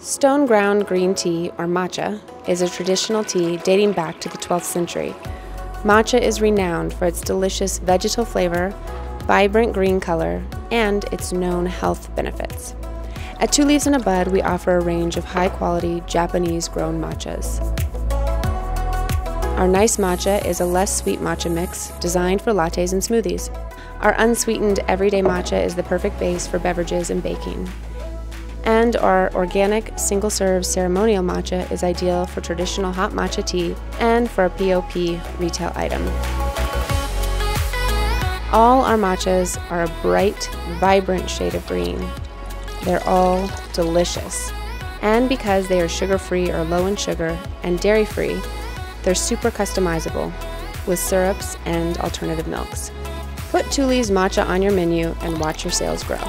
Stone ground green tea, or matcha, is a traditional tea dating back to the 12th century. Matcha is renowned for its delicious vegetal flavor, vibrant green color, and its known health benefits. At Two Leaves and a Bud, we offer a range of high-quality Japanese-grown matchas. Our nice matcha is a less sweet matcha mix designed for lattes and smoothies. Our unsweetened everyday matcha is the perfect base for beverages and baking. And our organic, single-serve ceremonial matcha is ideal for traditional hot matcha tea and for a POP retail item. All our matchas are a bright, vibrant shade of green. They're all delicious. And because they are sugar-free or low in sugar and dairy-free, they're super customizable with syrups and alternative milks. Put Two Leaves Matcha on your menu and watch your sales grow.